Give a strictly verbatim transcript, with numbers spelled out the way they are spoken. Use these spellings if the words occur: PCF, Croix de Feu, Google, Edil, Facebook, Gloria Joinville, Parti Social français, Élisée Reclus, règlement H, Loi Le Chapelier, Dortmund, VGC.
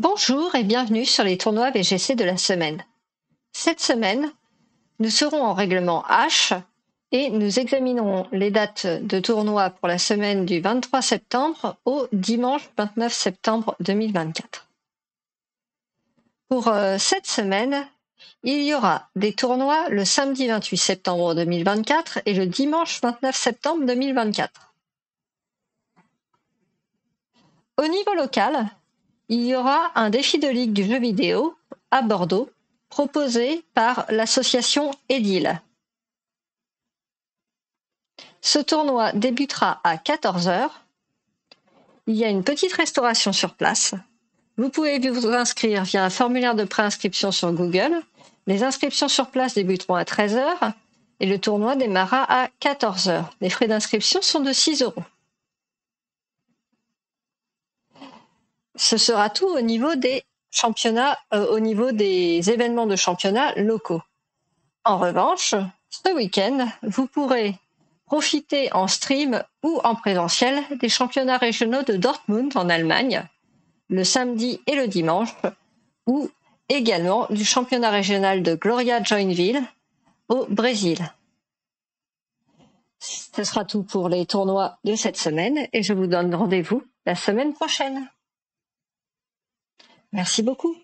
Bonjour et bienvenue sur les tournois V G C de la semaine. Cette semaine, nous serons en règlement H et nous examinerons les dates de tournois pour la semaine du vingt-trois septembre au dimanche vingt-neuf septembre deux mille vingt-quatre. Pour euh, cette semaine, il y aura des tournois le samedi vingt-huit septembre deux mille vingt-quatre et le dimanche vingt-neuf septembre deux mille vingt-quatre. Au niveau local, il y aura un défi de ligue du jeu vidéo à Bordeaux proposé par l'association Edil. Ce tournoi débutera à quatorze heures. Il y a une petite restauration sur place. Vous pouvez vous inscrire via un formulaire de préinscription sur Google. Les inscriptions sur place débuteront à treize heures et le tournoi démarrera à quatorze heures. Les frais d'inscription sont de six euros. Ce sera tout au niveau des championnats, euh, au niveau des événements de championnats locaux. En revanche, ce week-end, vous pourrez profiter en stream ou en présentiel des championnats régionaux de Dortmund en Allemagne, le samedi et le dimanche, ou également du championnat régional de Gloria Joinville au Brésil. Ce sera tout pour les tournois de cette semaine et je vous donne rendez-vous la semaine prochaine. Merci beaucoup.